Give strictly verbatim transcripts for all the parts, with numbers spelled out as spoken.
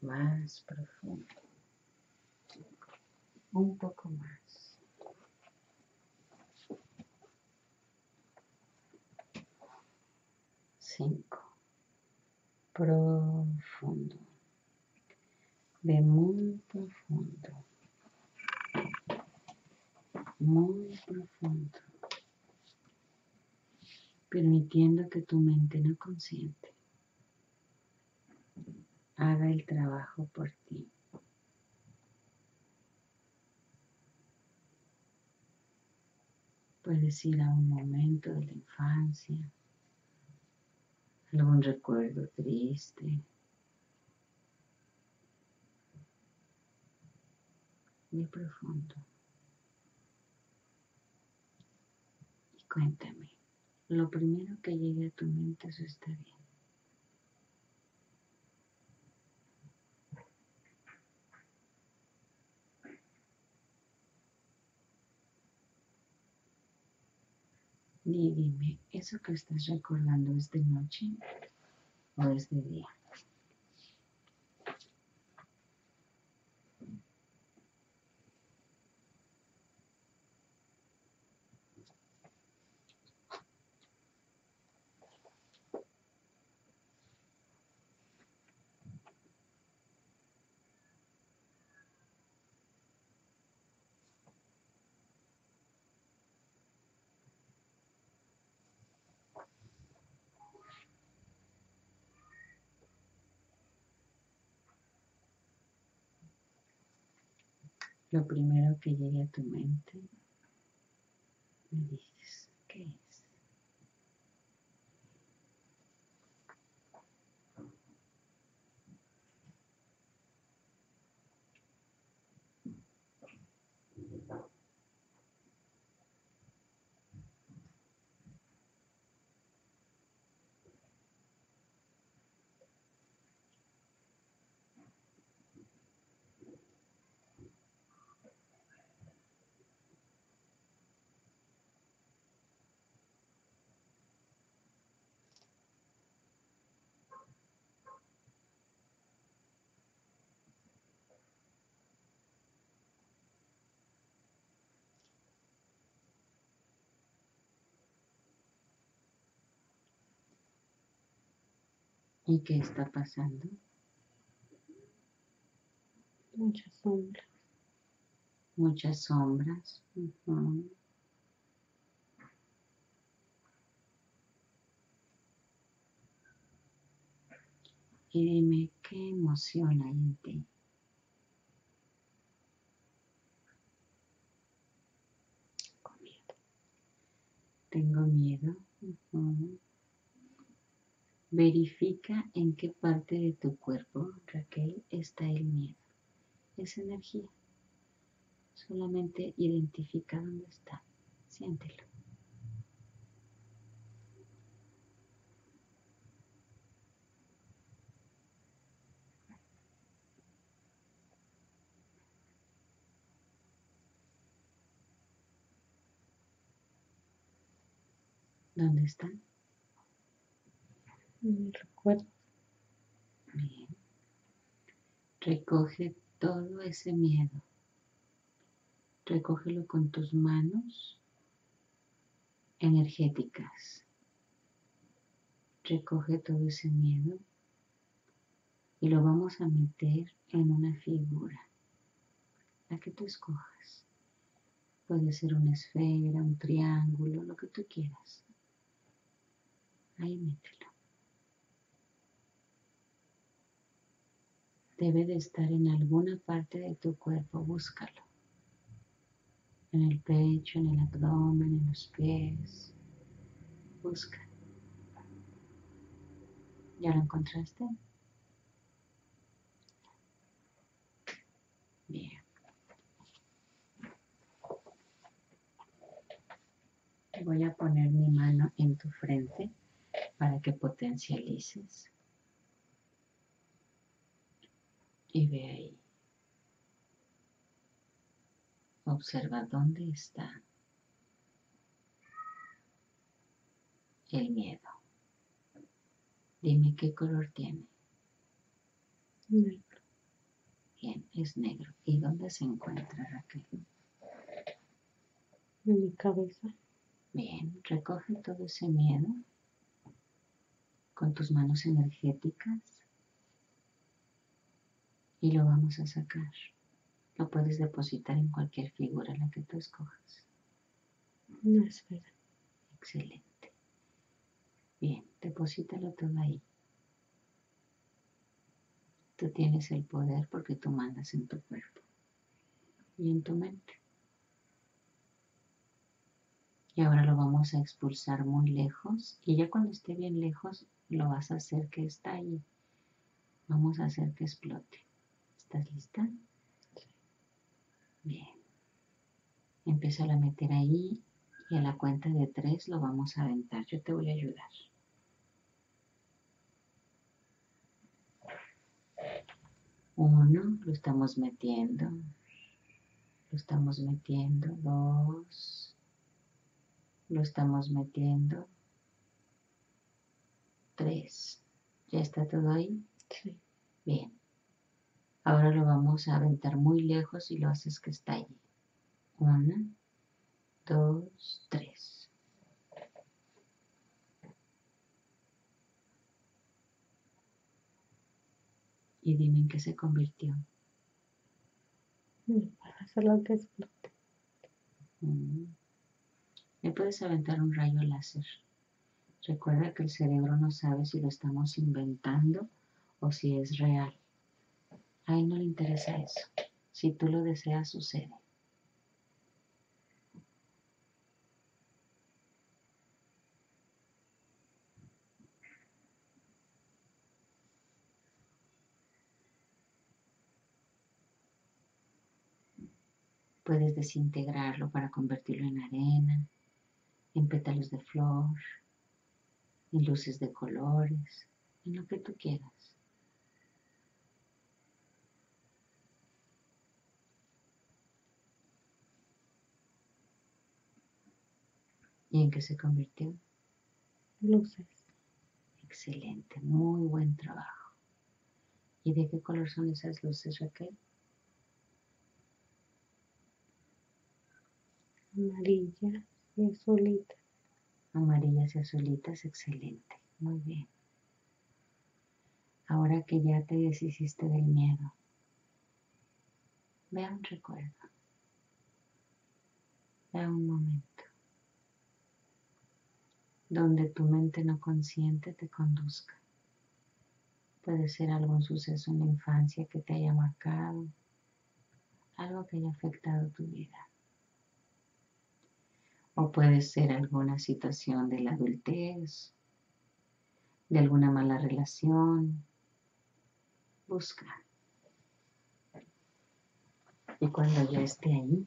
más profundo, un poco más. Cinco, profundo, ve muy profundo, muy profundo, permitiendo que tu mente no consciente haga el trabajo por ti. Puedes ir a un momento de la infancia, algún recuerdo triste. Muy profundo. Y cuéntame, lo primero que llegue a tu mente, eso está bien. Y dime, ¿eso que estás recordando es de noche o es de día? Lo primero que llegue a tu mente, me dices, ¿qué es? ¿Y qué está pasando? Muchas sombras. Muchas sombras. Uh-huh. Y dime, ¿qué emoción hay en ti? Tengo miedo. Tengo miedo. Uh-huh. Verifica en qué parte de tu cuerpo, Raquel, está el miedo. Es energía. Solamente identifica dónde está. Siéntelo. ¿Dónde está? Recuerdo. Bien. Recoge todo ese miedo. Recógelo con tus manos energéticas. Recoge todo ese miedo y lo vamos a meter en una figura, la que tú escojas. Puede ser una esfera, un triángulo, lo que tú quieras. Ahí mételo. Debe de estar en alguna parte de tu cuerpo, búscalo. En el pecho, en el abdomen, en los pies. Busca. ¿Ya lo encontraste? Bien. Voy a poner mi mano en tu frente para que potencialices. Y ve ahí. Observa dónde está el miedo. Dime qué color tiene. Negro. Bien, es negro. ¿Y dónde se encuentra, Raquel? En mi cabeza. Bien, recoge todo ese miedo con tus manos energéticas y lo vamos a sacar. Lo puedes depositar en cualquier figura en la que tú escojas. No, espera. Excelente. Bien, deposítalo todo ahí. Tú tienes el poder porque tú mandas en tu cuerpo y en tu mente. Y ahora lo vamos a expulsar muy lejos y ya cuando esté bien lejos lo vas a hacer que estalle. Vamos a hacer que explote. ¿Estás lista? Sí. Bien. Empieza a meter ahí y a la cuenta de tres lo vamos a aventar. Yo te voy a ayudar. Uno, lo estamos metiendo, lo estamos metiendo, dos, lo estamos metiendo, tres. ¿Ya está todo ahí? Sí. Bien. Ahora lo vamos a aventar muy lejos y lo haces que estalle. Una, dos, tres. Y dime en qué se convirtió. Para hacerlo que explote. Le puedes aventar un rayo láser. Recuerda que el cerebro no sabe si lo estamos inventando o si es real. A él no le interesa eso. Si tú lo deseas, sucede. Puedes desintegrarlo para convertirlo en arena, en pétalos de flor, en luces de colores, en lo que tú quieras. ¿Y en qué se convirtió? Luces. Excelente, muy buen trabajo. ¿Y de qué color son esas luces, Raquel? Amarillas y azulitas. Amarillas y azulitas, excelente. Muy bien. Ahora que ya te deshiciste del miedo, ve a un recuerdo. Ve a un momento donde tu mente no consciente te conduzca. Puede ser algún suceso en la infancia que te haya marcado, algo que haya afectado tu vida. O puede ser alguna situación de la adultez, de alguna mala relación. Busca. Y cuando ya esté ahí,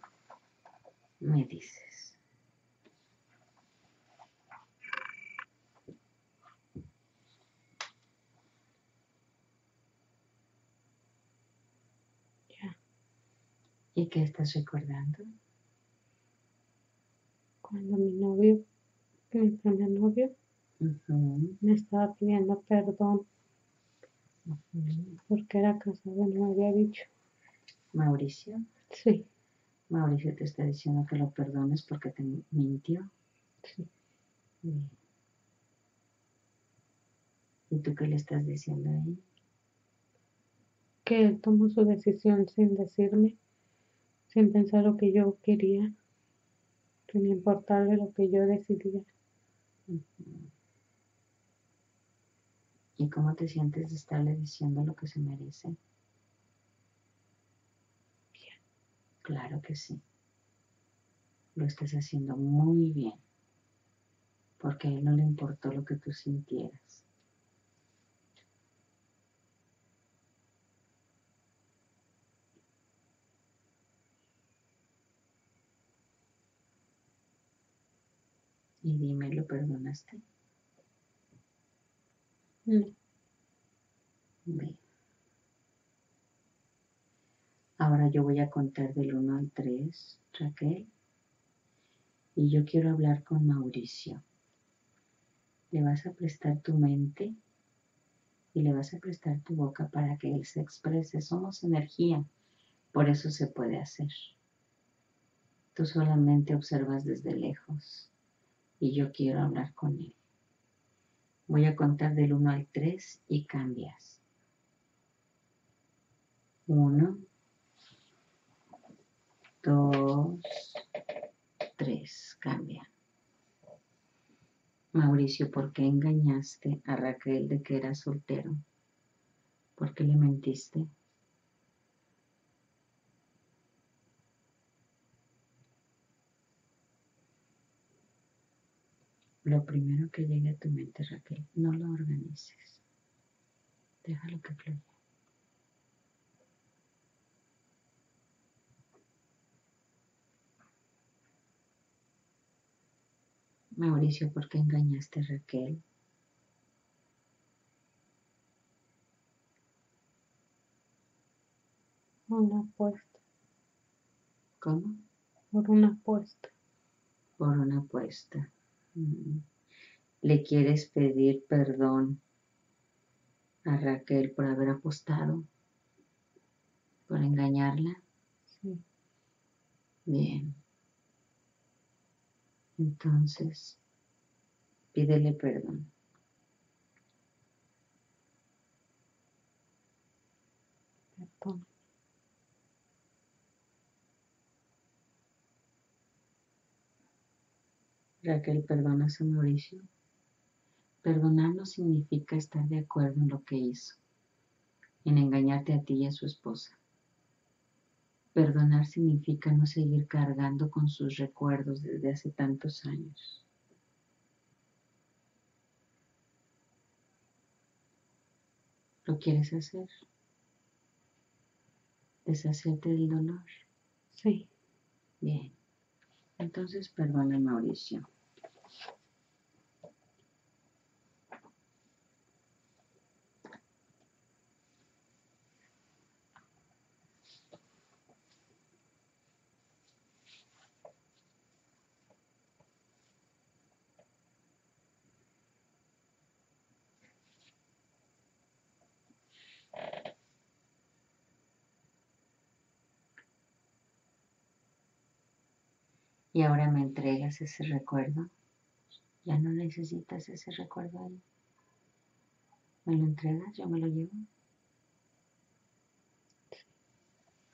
me dices. Ya. ¿Y qué estás recordando? Cuando mi novio, mi primer novio, uh-huh. me estaba pidiendo perdón uh-huh. porque era casado y no me había dicho. ¿Mauricio? Sí. Mauricio te está diciendo que lo perdones porque te mintió. Sí. Bien. ¿Y tú qué le estás diciendo ahí? Que él tomó su decisión sin decirme, sin pensar lo que yo quería. Sin importarle lo que yo decidía. ¿Y cómo te sientes de estarle diciendo lo que se merece? Bien. Claro que sí. Lo estás haciendo muy bien. Porque a él no le importó lo que tú sintieras. Y dime, ¿lo perdonaste? No. Bien. Ahora yo voy a contar del uno al tres, Raquel. Y yo quiero hablar con Mauricio. Le vas a prestar tu mente y le vas a prestar tu boca para que él se exprese. Somos energía, por eso se puede hacer. Tú solamente observas desde lejos y yo quiero hablar con él. Voy a contar del uno al tres y cambias. uno, dos, tres, cambia. Mauricio, ¿por qué engañaste a Raquel de que era soltero? ¿Por qué le mentiste? Lo primero que llegue a tu mente, Raquel, no lo organices. Déjalo que fluya. Mauricio, ¿por qué engañaste a Raquel? Una apuesta. ¿Cómo? Por una apuesta. Por una apuesta. ¿Le quieres pedir perdón a Raquel por haber apostado? ¿Por engañarla? Sí. Bien. Entonces, pídele perdón. Perdón. Raquel, ¿perdonas a Mauricio? Perdonar no significa estar de acuerdo en lo que hizo, en engañarte a ti y a su esposa. Perdonar significa no seguir cargando con sus recuerdos desde hace tantos años. ¿Lo quieres hacer? ¿Deshacerte del dolor? Sí. Bien. Entonces perdona a Mauricio. Y ahora me entregas ese recuerdo. Ya no necesitas ese recuerdo ahí. ¿Me lo entregas? ¿Yo me lo llevo?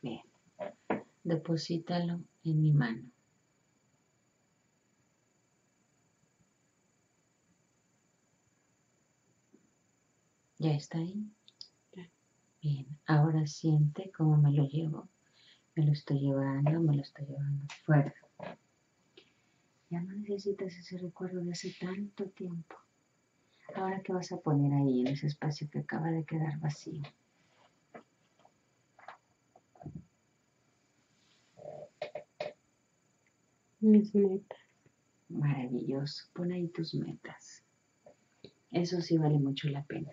Bien. Deposítalo en mi mano. ¿Ya está ahí? Bien. Ahora siente cómo me lo llevo. Me lo estoy llevando, me lo estoy llevando fuera. Ya no necesitas ese recuerdo de hace tanto tiempo. Ahora, ¿qué vas a poner ahí en ese espacio que acaba de quedar vacío? Mis metas. Maravilloso. Pon ahí tus metas. Eso sí vale mucho la pena.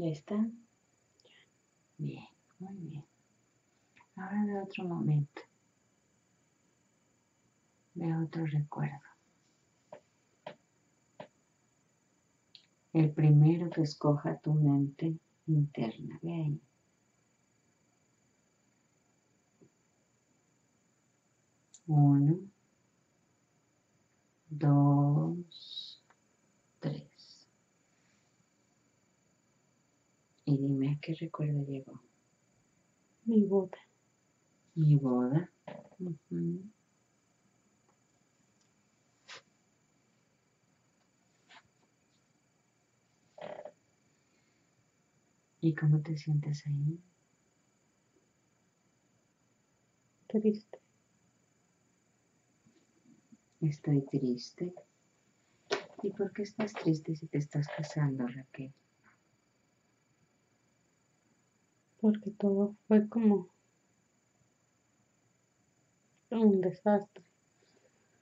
¿Ya está? Bien, muy bien. Ahora ve otro momento. Ve otro recuerdo. El primero que escoja tu mente interna. Ve ahí. Uno, dos, tres. Y dime, ¿a qué recuerdo llegó? Mi boda. Mi boda. Uh-huh. ¿Y cómo te sientes ahí? Triste. Estoy triste. ¿Y por qué estás triste si te estás casando, Raquel? Porque todo fue como un desastre.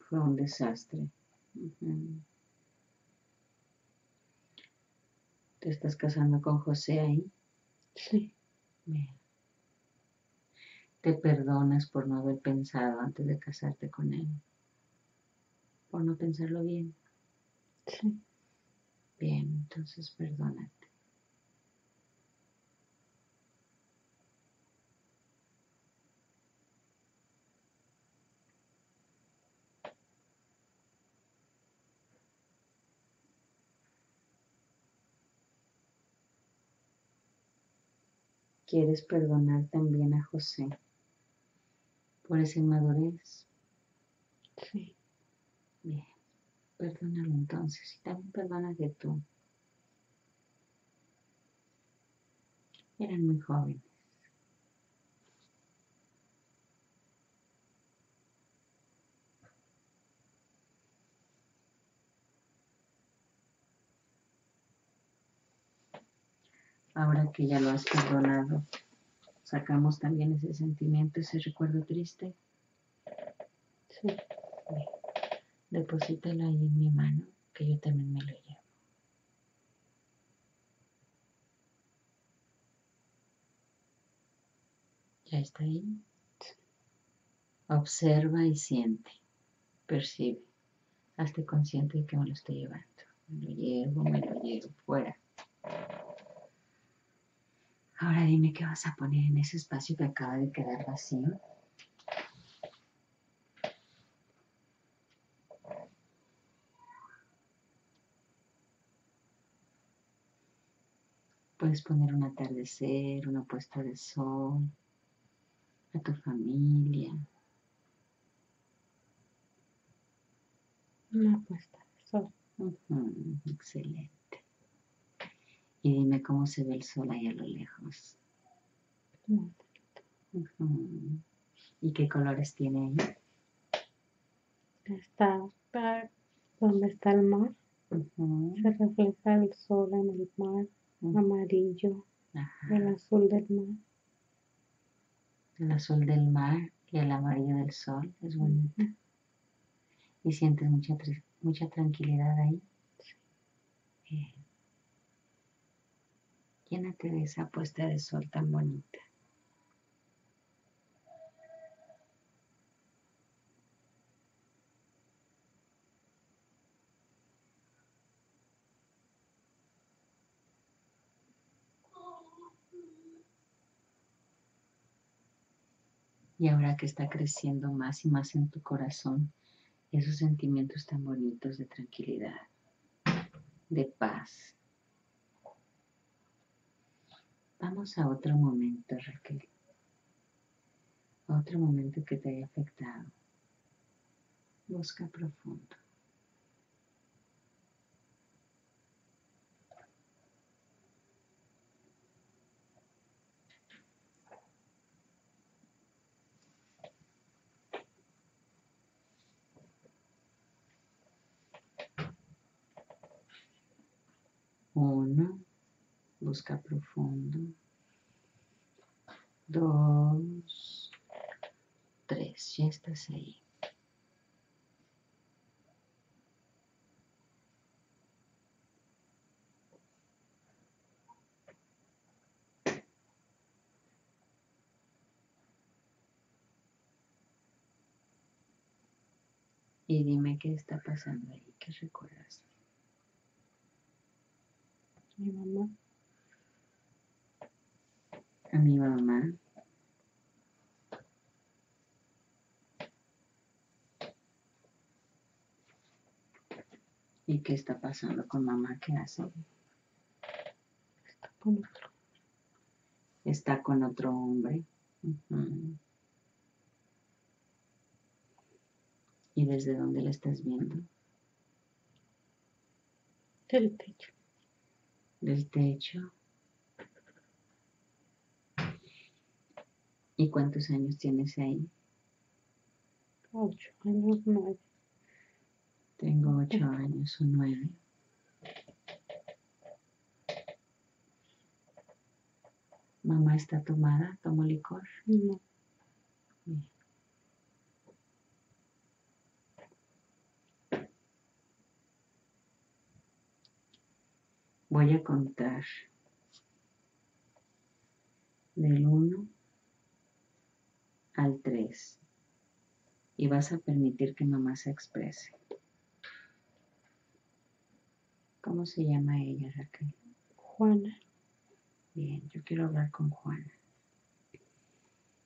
Fue un desastre. Uh-huh. ¿Te estás casando con José ahí? Sí. Bien. Te perdonas por no haber pensado antes de casarte con él. Por no pensarlo bien. Sí. Bien, entonces perdónate. Quieres perdonar también a José por esa inmadurez. Sí. Bien, perdónalo entonces y también perdónate tú. Eran muy jóvenes. Ahora que ya lo has perdonado, sacamos también ese sentimiento, ese recuerdo triste. Sí. Bien. Deposítalo ahí en mi mano, que yo también me lo llevo. ¿Ya está ahí? Sí. Observa y siente, percibe. Hazte consciente de que me lo estoy llevando. Me lo llevo, me lo llevo, fuera. Ahora dime qué vas a poner en ese espacio que acaba de quedar vacío. Puedes poner un atardecer, una puesta de sol, a tu familia. Una puesta de sol. Uh-huh, excelente. Y dime cómo se ve el sol ahí a lo lejos. Muy bonito. Uh-huh. ¿Y qué colores tiene ahí? Está, está donde está el mar. Uh-huh. Se refleja el sol en el mar. Uh-huh. Amarillo. Ajá. El azul del mar. El azul del mar y el amarillo del sol. Es bonito. Uh-huh. ¿Y sientes mucha, mucha tranquilidad ahí? Sí. Bien. Llénate de esa puesta de sol tan bonita. Y ahora que está creciendo más y más en tu corazón, esos sentimientos tan bonitos de tranquilidad, de paz. Vamos a otro momento, Raquel. Otro momento que te haya afectado. Busca profundo. Uno. Busca profundo. Dos. Tres. Ya estás ahí. Y dime qué está pasando ahí. ¿Qué recuerdas? Mi mamá. A mi mamá. ¿Y qué está pasando con mamá? ¿Qué hace? Está con otro. Está con otro hombre. Uh-huh. ¿Y desde dónde la estás viendo? Del techo. Del techo. ¿Y cuántos años tienes ahí? Ocho años, nueve. Tengo ocho años o nueve. ¿Mamá está tomada? ¿Tomó licor? No. Bien. Voy a contar del uno al tres y vas a permitir que mamá se exprese. ¿Cómo se llama ella, Raquel? Juana. Bien, yo quiero hablar con Juana.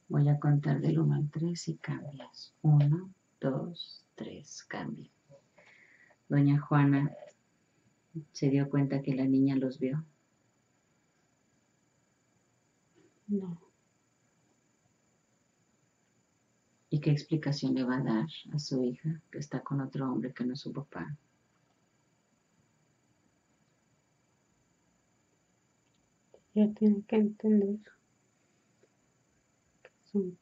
Voy a contar del uno al tres y cambias. uno, dos, tres, cambia. Doña Juana se dio cuenta que la niña los vio. No. ¿Y qué explicación le va a dar a su hija que está con otro hombre que no es su papá? Ella tiene que entender que son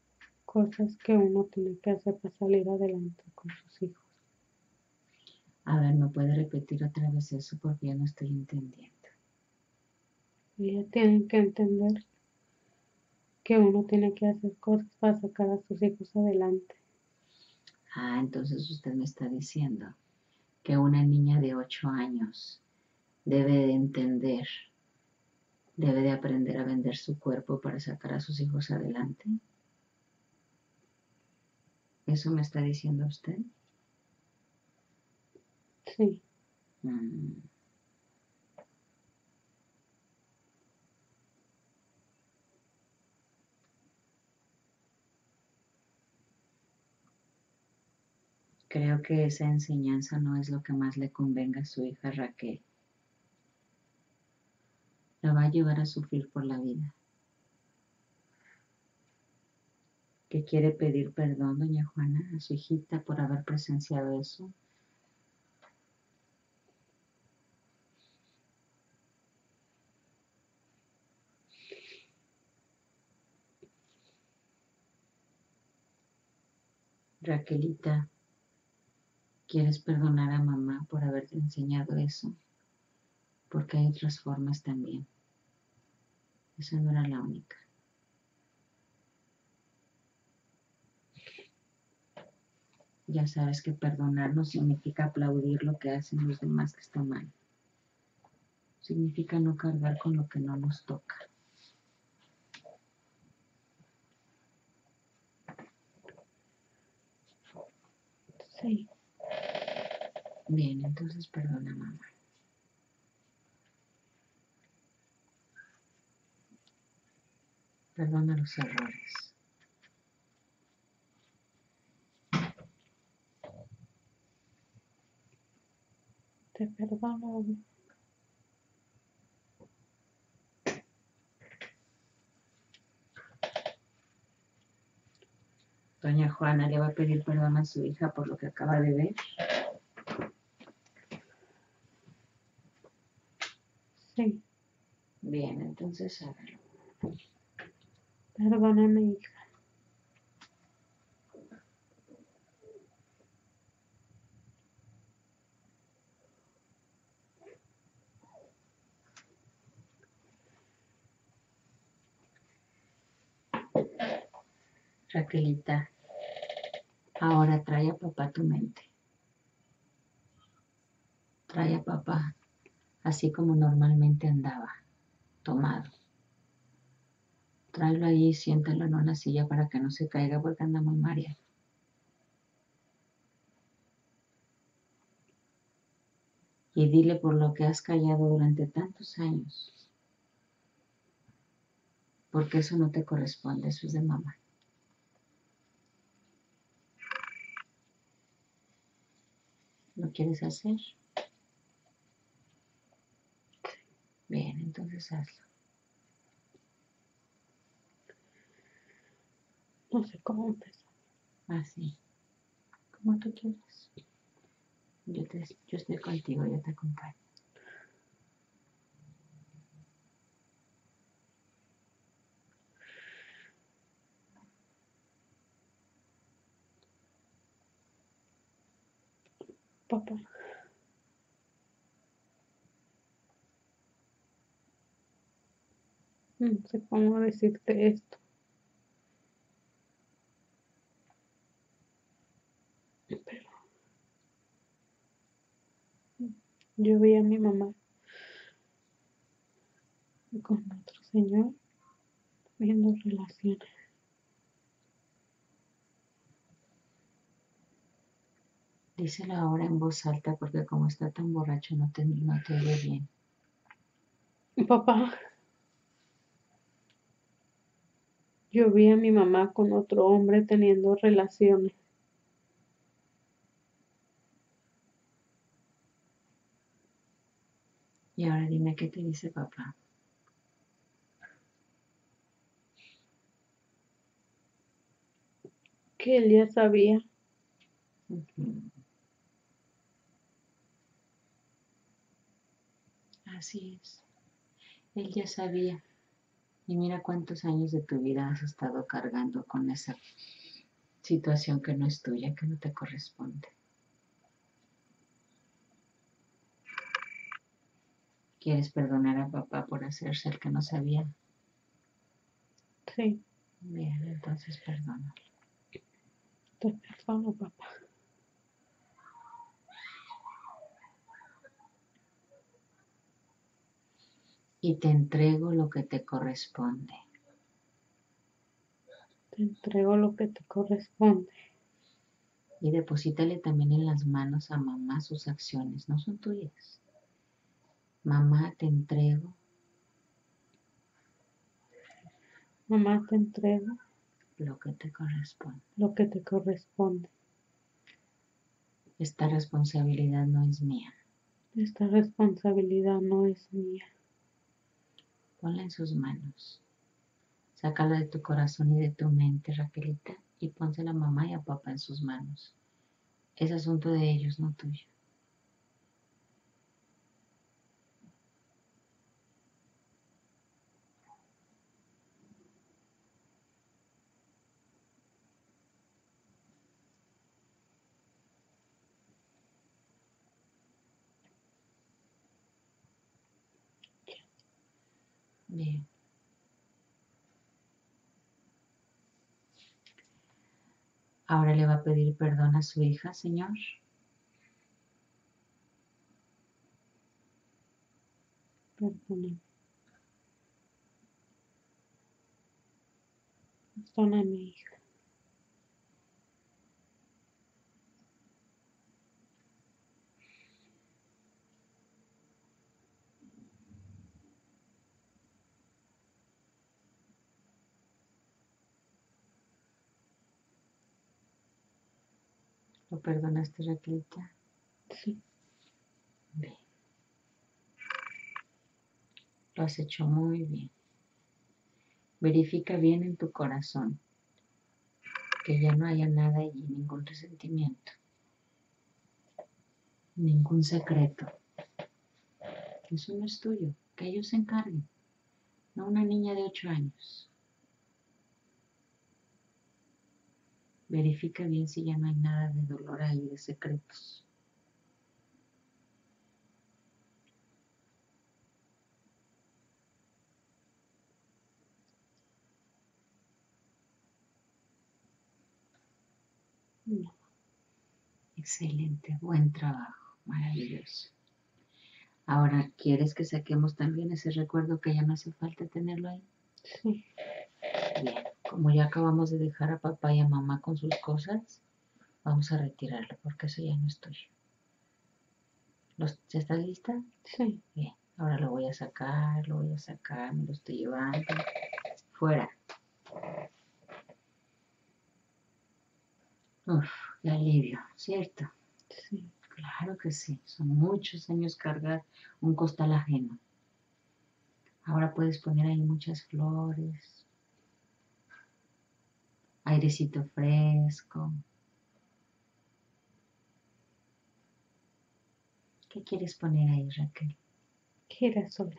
cosas que uno tiene que hacer para salir adelante con sus hijos. A ver, ¿me puede repetir otra vez eso? Porque yo no estoy entendiendo. Ella tiene que entender que uno tiene que hacer cosas para sacar a sus hijos adelante. Ah, entonces usted me está diciendo que una niña de ocho años debe de entender, debe de aprender a vender su cuerpo para sacar a sus hijos adelante. ¿Eso me está diciendo usted? Sí. Mm. Creo que esa enseñanza no es lo que más le convenga a su hija Raquel. La va a llevar a sufrir por la vida. ¿Qué quiere pedir perdón, doña Juana, a su hijita por haber presenciado eso? Raquelita, ¿quieres perdonar a mamá por haberte enseñado eso? Porque hay otras formas también. Esa no era la única. Ya sabes que perdonar no significa aplaudir lo que hacen los demás que está mal. Significa no cargar con lo que no nos toca. Sí. Bien, entonces perdona, mamá. Perdona los errores. Te perdono. Doña Juana le va a pedir perdón a su hija por lo que acaba de ver. Sí. Bien, entonces hágalo. Perdóname, hija. Raquelita, ahora trae a papá a tu mente. Trae a papá así como normalmente andaba, tomado. Tráelo ahí, siéntalo en una silla para que no se caiga porque anda muy mareado. Y dile por lo que has callado durante tantos años. Porque eso no te corresponde, eso es de mamá. ¿Lo quieres hacer? Bien, entonces hazlo. No sé cómo empezar. Así. Como tú quieras. Yo, te, yo estoy contigo, yo te acompaño. Papá. No sé cómo decirte esto. Yo vi a mi mamá y con nuestro Señor viendo relaciones. Díselo ahora en voz alta porque como está tan borracho no te, no te oye bien. Papá, yo vi a mi mamá con otro hombre teniendo relaciones. Y ahora dime qué te dice papá. Que él ya sabía. Uh-huh. Así es. Él ya sabía. Y mira cuántos años de tu vida has estado cargando con esa situación que no es tuya, que no te corresponde. ¿Quieres perdonar a papá por hacerse el que no sabía? Sí. Bien, entonces perdónalo. Te perdono, papá. Y te entrego lo que te corresponde. Te entrego lo que te corresponde. Y deposítale también en las manos a mamá sus acciones, no son tuyas. Mamá, te entrego. Mamá, te entrego. Lo que te corresponde. Lo que te corresponde. Esta responsabilidad no es mía. Esta responsabilidad no es mía. Ponla en sus manos. Sácala de tu corazón y de tu mente, Raquelita, y pónsela a mamá y a papá en sus manos. Es asunto de ellos, no tuyo. Bien. Ahora le va a pedir perdón a su hija, Señor. Perdóname. Perdóname, mi hija. ¿Lo perdonaste, Raquelita? Sí. Bien. Lo has hecho muy bien. Verifica bien en tu corazón que ya no haya nada allí, ningún resentimiento, ningún secreto. Eso no es tuyo, que ellos se encarguen, no una niña de ocho años. Verifica bien si ya no hay nada de dolor ahí, de secretos. No. Excelente, buen trabajo, maravilloso. Ahora, ¿quieres que saquemos también ese recuerdo que ya no hace falta tenerlo ahí? Sí. Bien. Como ya acabamos de dejar a papá y a mamá con sus cosas, vamos a retirarlo porque eso ya no es tuyo. ¿Los, ¿Ya estás lista? Sí. Bien, ahora lo voy a sacar, lo voy a sacar, me lo estoy llevando. Fuera. Uf, qué alivio, ¿cierto? Sí. Claro que sí, son muchos años cargar un costal ajeno. Ahora puedes poner ahí muchas flores. Airecito fresco. ¿Qué quieres poner ahí, Raquel? Girasol.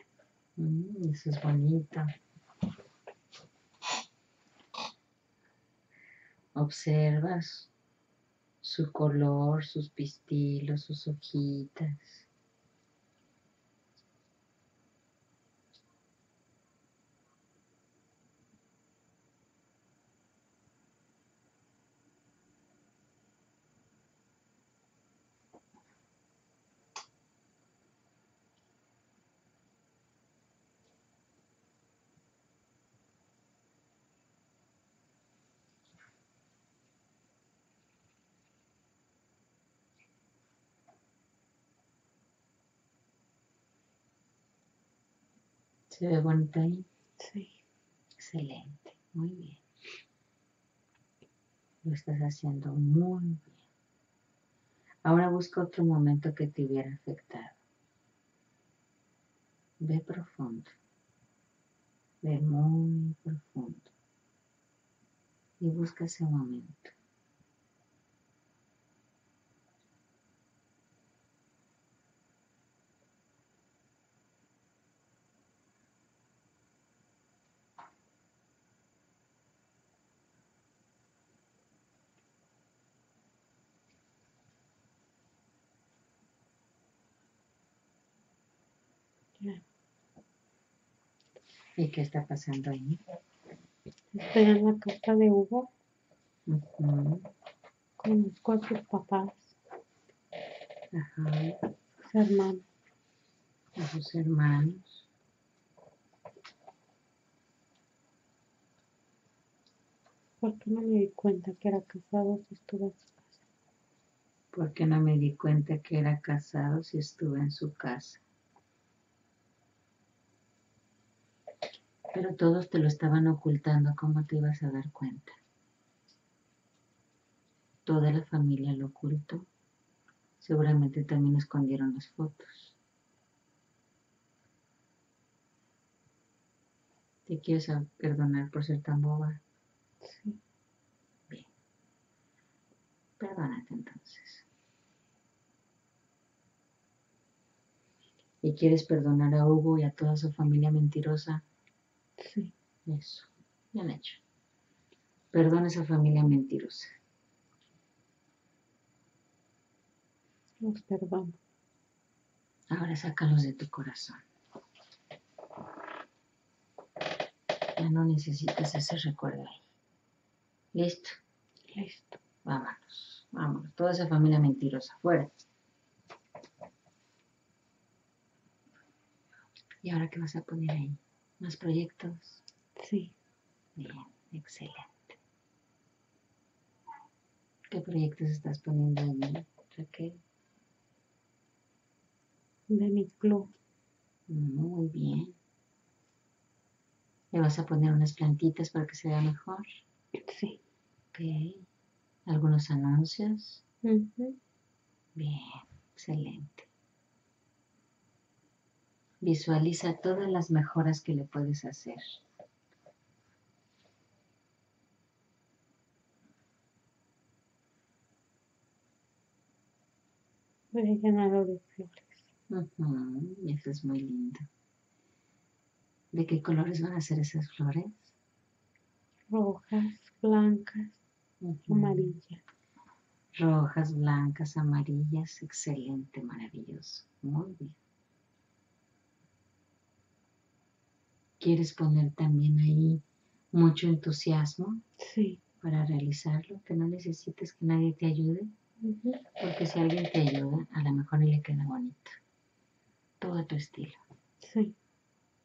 Mm, eso es bonito. Observas su color, sus pistilos, sus hojitas. ¿Se ve bonita ahí? Sí. Excelente, muy bien. Lo estás haciendo muy bien. Ahora busca otro momento que te hubiera afectado. Ve profundo. Ve muy profundo. Y busca ese momento. ¿Y qué está pasando ahí? Estoy en la casa de Hugo. Uh-huh. Con, con sus papás. Ajá. Sus hermanos. Con sus hermanos. ¿Por qué no me di cuenta que era casado si estuve en su casa? ¿Por qué no me di cuenta que era casado si estuve en su casa? Pero todos te lo estaban ocultando, ¿cómo te ibas a dar cuenta? Toda la familia lo ocultó. Seguramente también escondieron las fotos. ¿Te quieres perdonar por ser tan boba? Sí. Bien. Perdónate entonces. ¿Y quieres perdonar a Hugo y a toda su familia mentirosa? Sí, eso, bien hecho. Perdona a esa familia mentirosa. Los perdono. Ahora sácalos de tu corazón. Ya no necesitas ese recuerdo ahí. ¿Listo? Listo. Vámonos, vámonos. Toda esa familia mentirosa, fuera. ¿Y ahora qué vas a poner ahí? ¿Más proyectos? Sí. Bien, excelente. ¿Qué proyectos estás poniendo ahí, Raquel? De mi club. Muy bien. ¿Le vas a poner unas plantitas para que se vea mejor? Sí. Ok. ¿Algunos anuncios? Uh-huh. Bien, excelente. Visualiza todas las mejoras que le puedes hacer. Voy a llenarlo de flores. Uh-huh. Eso es muy lindo. ¿De qué colores van a ser esas flores? Rojas, blancas, uh-huh. amarillas. Rojas, blancas, amarillas. Excelente, maravilloso. Muy bien. ¿Quieres poner también ahí mucho entusiasmo? Sí. Para realizarlo, que no necesites que nadie te ayude. Uh-huh. Porque si alguien te ayuda, a lo mejor le queda bonito. Todo tu estilo. Sí.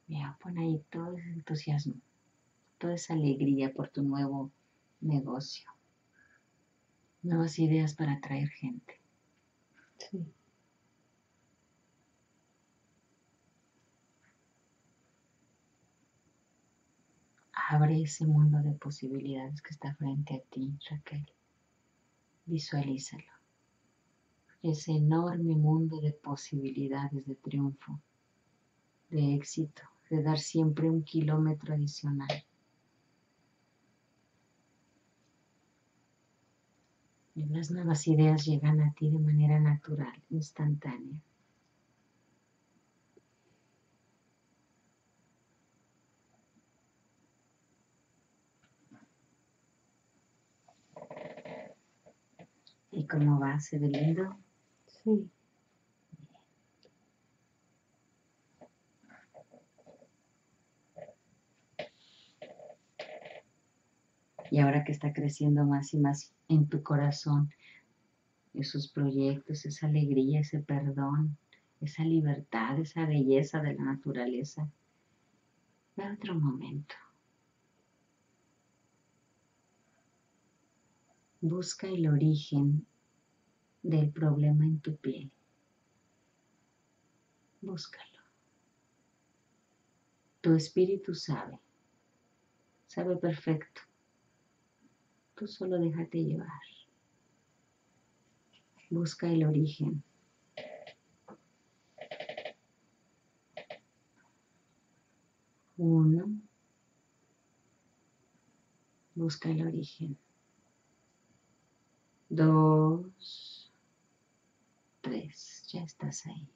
Mira, pon ahí todo ese entusiasmo, toda esa alegría por tu nuevo negocio. Nuevas ideas para atraer gente. Sí. Abre ese mundo de posibilidades que está frente a ti, Raquel. Visualízalo. Ese enorme mundo de posibilidades, de triunfo, de éxito, de dar siempre un kilómetro adicional. Y las nuevas ideas llegan a ti de manera natural, instantánea. ¿Y cómo va? ¿Se ve lindo? Sí. Y ahora que está creciendo más y más en tu corazón, esos proyectos, esa alegría, ese perdón, esa libertad, esa belleza de la naturaleza, da otro momento. Busca el origen del problema en tu piel. Búscalo. Tu espíritu sabe, sabe perfecto. Tú solo déjate llevar. Busca el origen. Uno. Busca el origen. Dos. Tres. Ya estás ahí.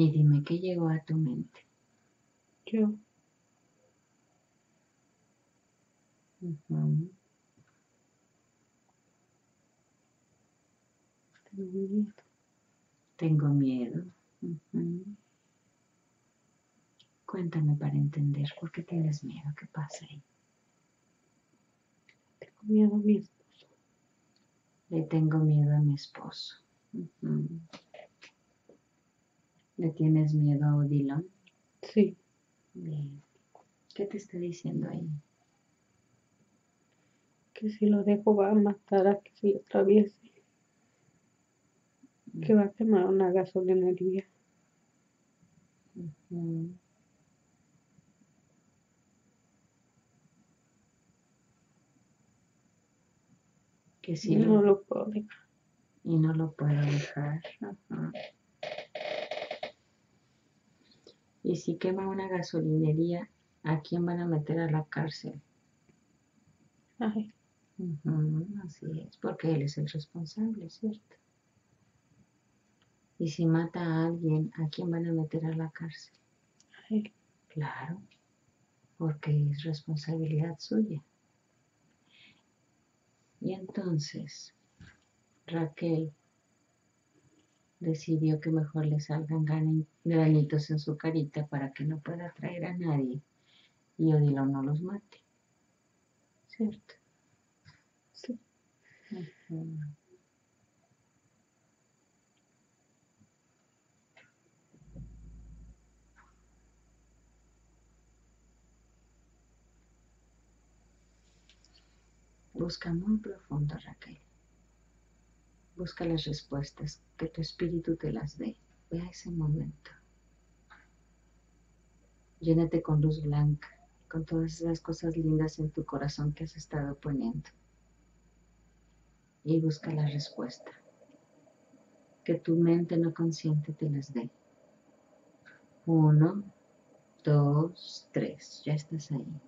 Y dime, ¿qué llegó a tu mente? Yo. Uh-huh. Tengo miedo. Tengo miedo. Uh-huh. Cuéntame para entender, ¿por qué tienes miedo? ¿Qué pasa ahí? Tengo miedo a mi esposo. Le tengo miedo a mi esposo. Uh-huh. ¿Le tienes miedo a Odilón? Sí. Bien. ¿Qué te está diciendo ahí? Que si lo dejo va a matar a que se lo atraviese. Mm. Que va a quemar una gasolinería. Uh-huh. Que si no lo... lo puedo dejar. Y no lo puedo dejar. Uh-huh. Y si quema una gasolinería, ¿a quién van a meter a la cárcel? Ay. Uh-huh, así es, porque él es el responsable, ¿cierto? Y si mata a alguien, ¿a quién van a meter a la cárcel? Ay. Claro, porque es responsabilidad suya. Y entonces, Raquel decidió que mejor le salgan granitos en su carita para que no pueda atraer a nadie y Odilon no los mate, ¿cierto? Sí. Uh-huh. Busca muy profundo, Raquel. Busca las respuestas, que tu espíritu te las dé. Ve a ese momento. Llénate con luz blanca, con todas esas cosas lindas en tu corazón que has estado poniendo. Y busca la respuesta. Que tu mente no consciente te las dé. Uno, dos, tres. Ya estás ahí.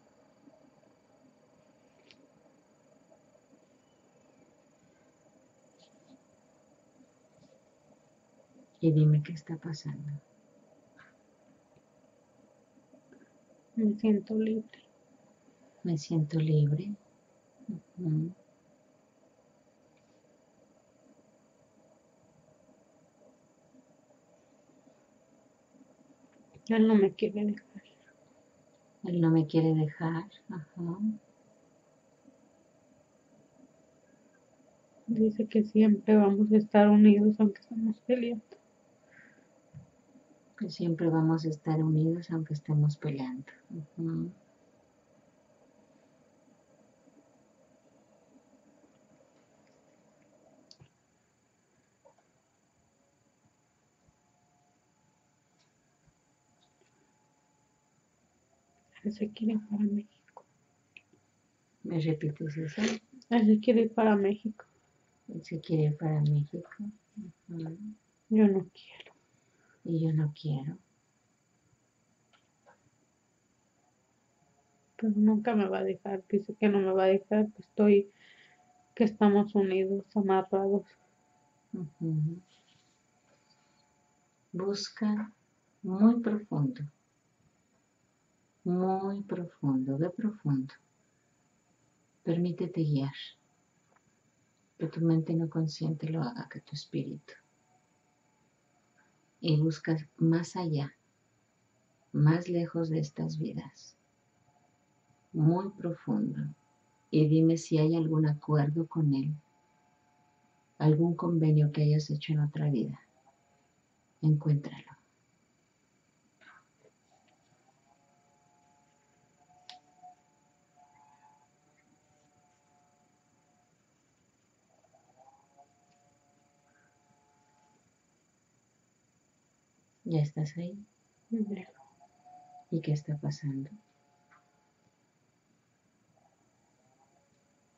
Y dime qué está pasando. Me siento libre. Me siento libre. Uh-huh. Él no me quiere dejar. Él no me quiere dejar. Ajá. Dice que siempre vamos a estar unidos aunque estemos peleando. Que siempre vamos a estar unidos aunque estemos peleando. Uh-huh. Él se quiere ir para México. ¿Me repites eso? Él se quiere ir para México. Él se quiere ir para México. Uh-huh. Yo no quiero. Y yo no quiero. Pero nunca me va a dejar. Dice que no me va a dejar. Que estoy, que estamos unidos, amarrados. Uh-huh. Busca muy profundo. Muy profundo, de profundo. Permítete guiar. Que tu mente no consciente lo haga, que tu espíritu. Y buscas más allá, más lejos de estas vidas, muy profundo. Y dime si hay algún acuerdo con él, algún convenio que hayas hecho en otra vida. Encuéntralo. ¿Ya estás ahí? ¿Y qué está pasando?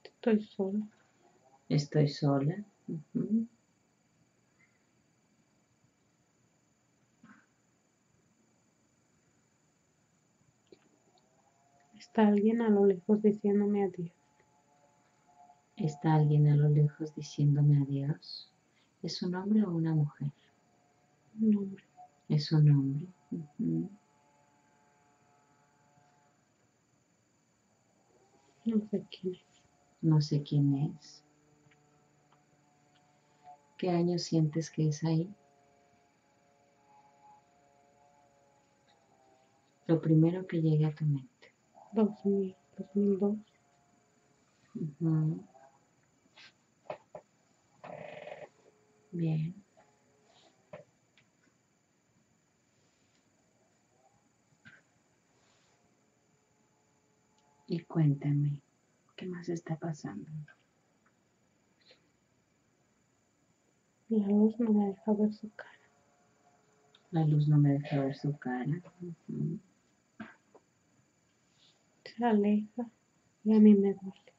Estoy sola. Estoy sola. Uh-huh. Está alguien a lo lejos diciéndome adiós. Está alguien a lo lejos diciéndome adiós. ¿Es un hombre o una mujer? Un hombre. Es un hombre. Uh-huh. No sé quién es. No sé quién es. ¿Qué año sientes que es ahí? Lo primero que llegue a tu mente. dos mil, dos mil dos. Uh-huh. Bien. Y cuéntame, ¿qué más está pasando? La luz no me deja ver su cara. La luz no me deja ver su cara. Uh-huh. Se aleja y a mí me duele.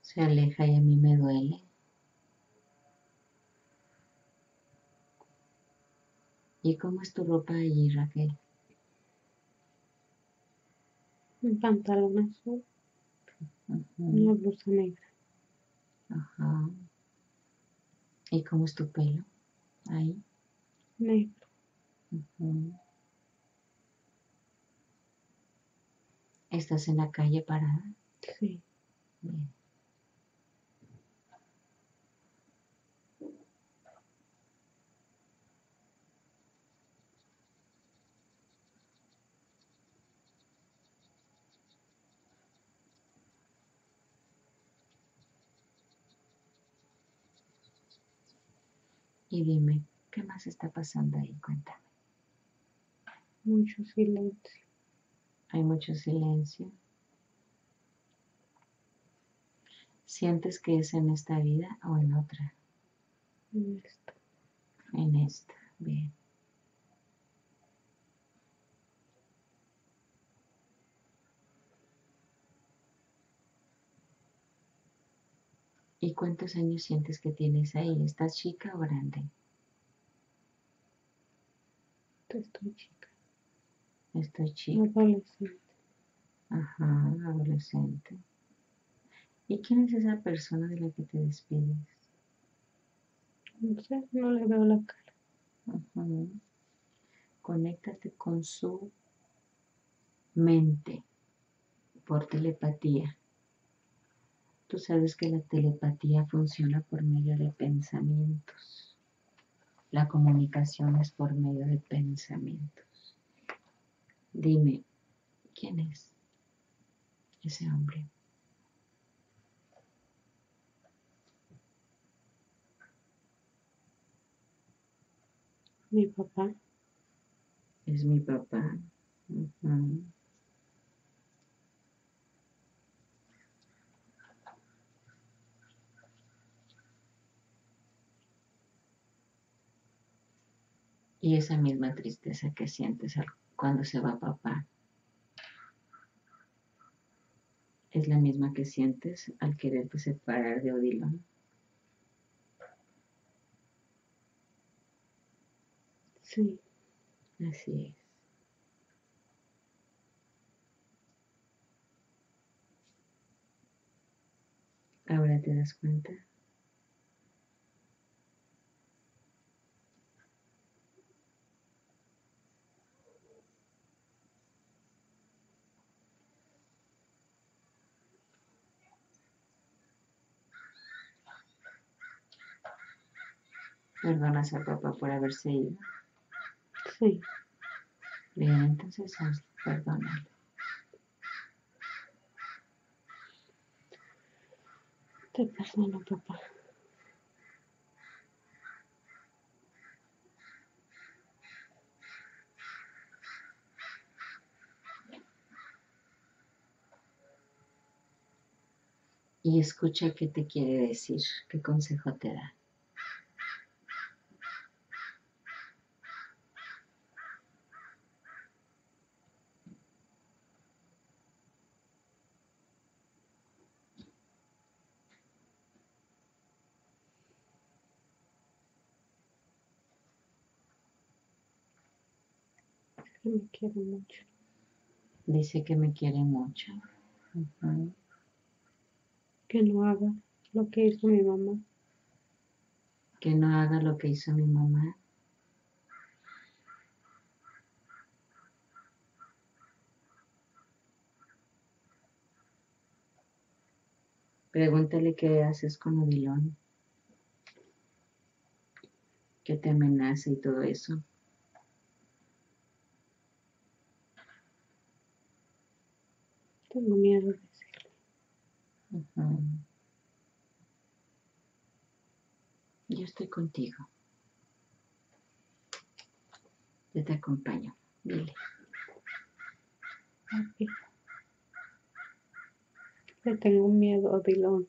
Se aleja y a mí me duele. ¿Y cómo es tu ropa allí, Raquel? Un pantalón azul. Uh-huh. Una blusa negra. Ajá. ¿Y cómo es tu pelo? Ahí. Negro. Uh-huh. ¿Estás en la calle parada? Sí. Bien. Y dime, ¿qué más está pasando ahí? Cuéntame. Mucho silencio. Hay mucho silencio. ¿Sientes que es en esta vida o en otra? En esta. En esta, bien. ¿Y cuántos años sientes que tienes ahí? ¿Estás chica o grande? Estoy chica. Estoy chica. Adolescente. Ajá, adolescente. ¿Y quién es esa persona de la que te despides? No sé, no le veo la cara. Ajá. Conéctate con su mente por telepatía. Tú sabes que la telepatía funciona por medio de pensamientos. La comunicación es por medio de pensamientos. Dime, ¿quién es ese hombre? Mi papá. Es mi papá. Uh-huh. Y esa misma tristeza que sientes cuando se va papá, ¿es la misma que sientes al quererte separar de Odilón? Sí. Así es. ¿Ahora te das cuenta? ¿Perdonas a papá por haberse ido? Sí. Bien, entonces perdónalo. Te perdono, papá. Y escucha qué te quiere decir, qué consejo te da. que me quiere mucho. Dice que me quiere mucho. Uh-huh. Que no haga lo que hizo mi mamá. Que no haga lo que hizo mi mamá. Pregúntale qué haces con Odilón, que te amenaza y todo eso. Tengo miedo de decirle. Uh-huh. Yo estoy contigo. Yo te acompaño. Dile. Okay. Le tengo miedo, Odilón.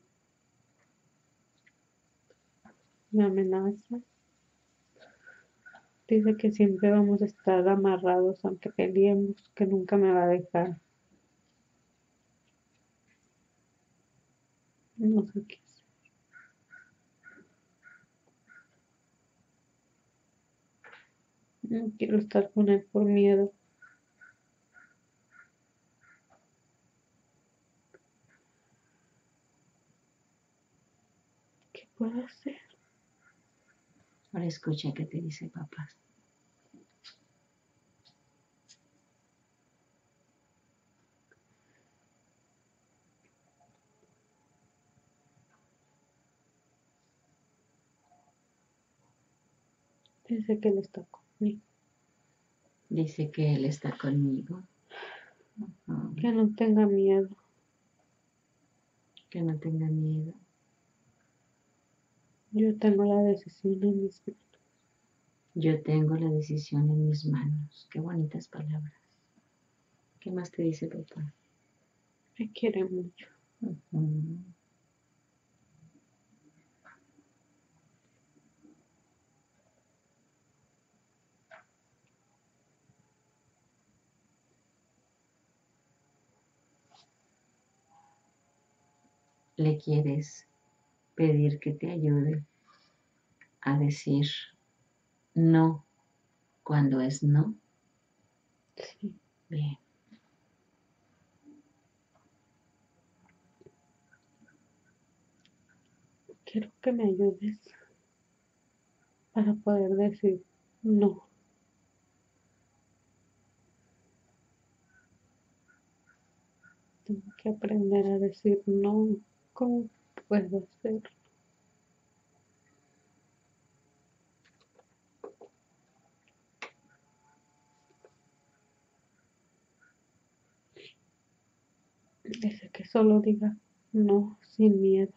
Me amenaza. Dice que siempre vamos a estar amarrados aunque peleemos, que nunca me va a dejar. No sé qué hacer. No quiero estar con él por miedo. ¿Qué puedo hacer? Ahora escucha qué te dice papá. Dice que él está conmigo. Dice que él está conmigo. Uh-huh. Que no tenga miedo. Que no tenga miedo. Yo tengo la decisión en mis manos. Yo tengo la decisión en mis manos. Qué bonitas palabras. ¿Qué más te dice papá? Me quiere mucho. Uh-huh. Le quieres pedir que te ayude a decir no cuando es no. Sí. Bien. Quiero que me ayudes para poder decir no. Tengo que aprender a decir no. ¿Cómo puedo hacerlo? Dice que solo diga no sin miedo.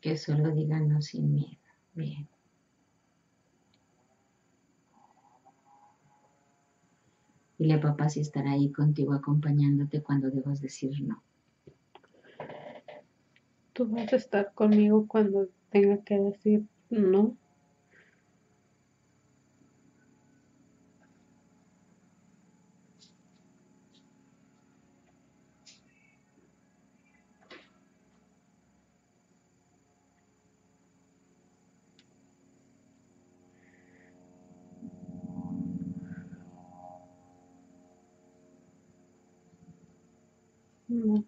Que solo diga no sin miedo. Bien. Dile a papá si estará ahí contigo acompañándote cuando debas decir no. Tú vas a estar conmigo cuando tenga que decir no. No.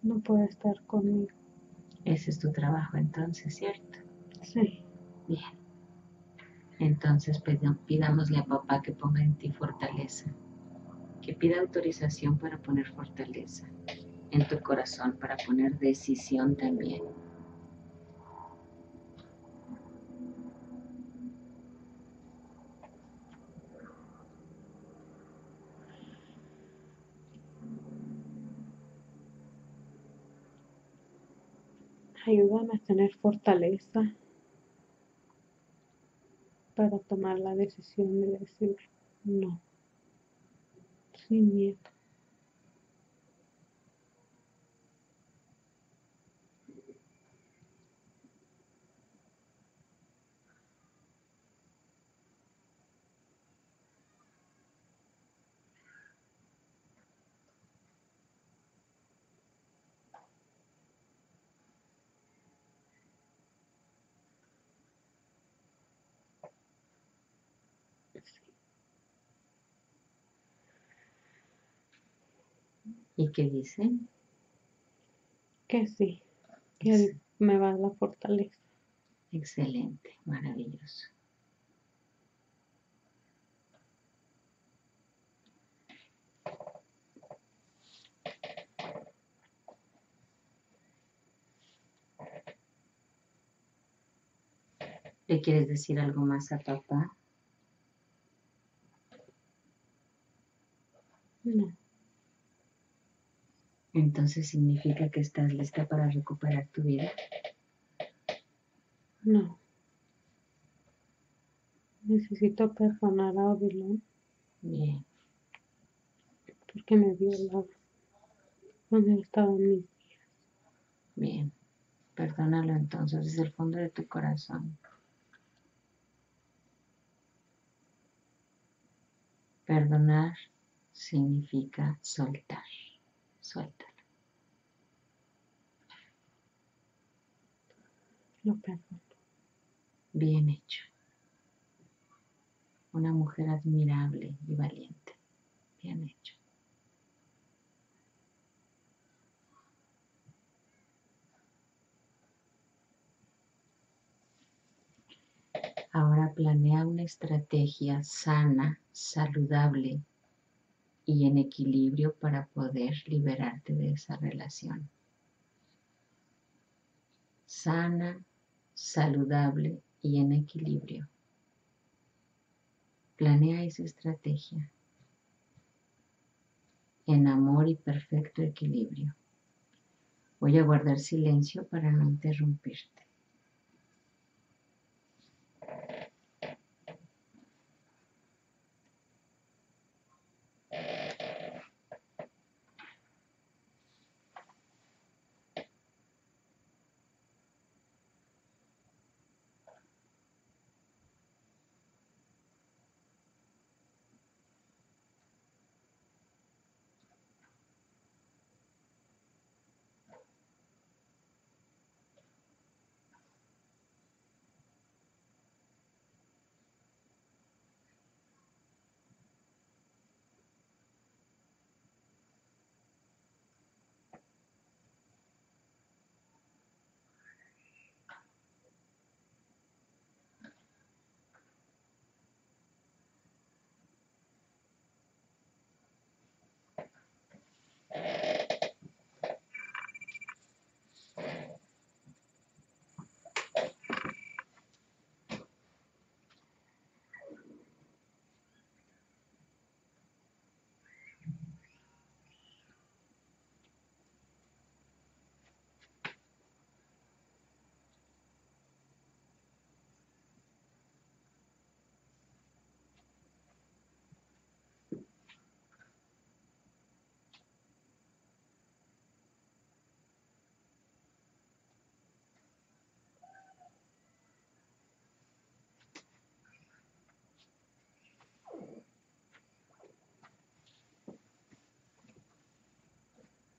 No puede estar conmigo. Ese es tu trabajo entonces, ¿cierto? Sí. Bien. Entonces pidámosle a papá que ponga en ti fortaleza. Que pida autorización para poner fortaleza. En tu corazón para poner decisión también. Ayúdame a tener fortaleza para tomar la decisión de decir no, sin miedo. ¿Y qué dice? Que sí, que él me va a la fortaleza. Excelente, maravilloso. ¿Le quieres decir algo más a papá? No. Entonces, ¿significa que estás lista para recuperar tu vida? No. Necesito perdonar a Odilón. Bien. Porque me violaba cuando yo estaba en mis días. Bien. Perdónalo entonces desde el fondo de tu corazón. Perdonar significa soltar. Suéltalo. Lo perdono. Bien hecho. Una mujer admirable y valiente. Bien hecho. Ahora planea una estrategia sana, saludable y en equilibrio para poder liberarte de esa relación. Sana, saludable y en equilibrio. Planea esa estrategia en amor y perfecto equilibrio. Voy a guardar silencio para no interrumpirte.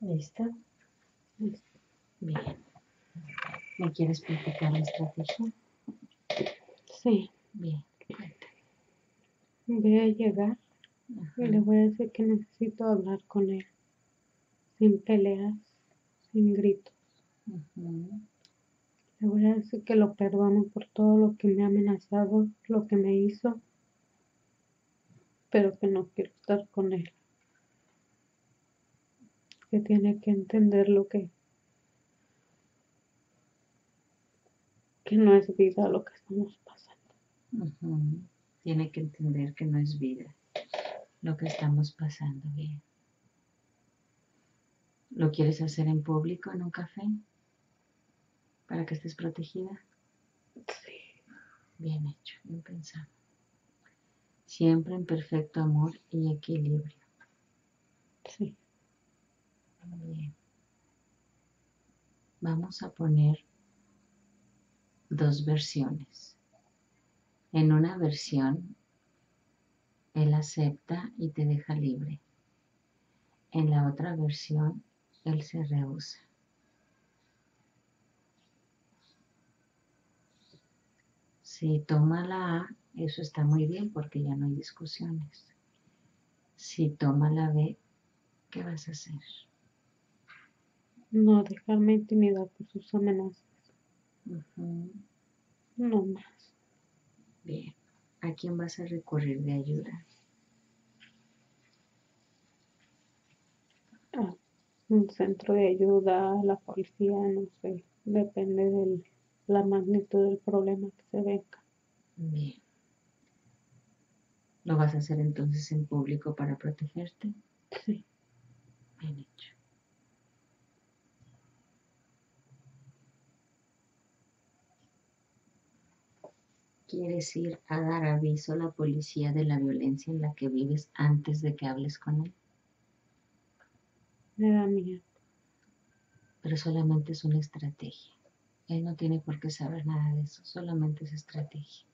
¿Lista? Listo. Bien. ¿Me quieres platicar la estrategia? Sí. Bien, cuéntame. Voy a llegar. Ajá. Y le voy a decir que necesito hablar con él. Sin peleas, sin gritos. Ajá. Le voy a decir que lo perdono por todo lo que me ha amenazado, lo que me hizo. Pero que no quiero estar con él. Que tiene que entender lo que, que no es vida lo que estamos pasando. Uh-huh. Tiene que entender que no es vida lo que estamos pasando. Bien. ¿Lo quieres hacer en público, en un café? ¿Para que estés protegida? Sí. Bien hecho, bien pensado. Siempre en perfecto amor y equilibrio. Sí. Bien. Vamos a poner dos versiones. En una versión, él acepta y te deja libre. En la otra versión, él se rehúsa. Si toma la A, eso está muy bien porque ya no hay discusiones. Si toma la B, ¿qué vas a hacer? No dejarme intimidar por sus amenazas. Uh-huh. No más. Bien. ¿A quién vas a recurrir de ayuda? Ah, un centro de ayuda, la policía, no sé. Depende de la magnitud del problema que se venga. Bien. ¿Lo vas a hacer entonces en público para protegerte? Sí. Bien hecho. ¿Quieres ir a dar aviso a la policía de la violencia en la que vives antes de que hables con él? Me da miedo. Pero solamente es una estrategia. Él no tiene por qué saber nada de eso, solamente es estrategia.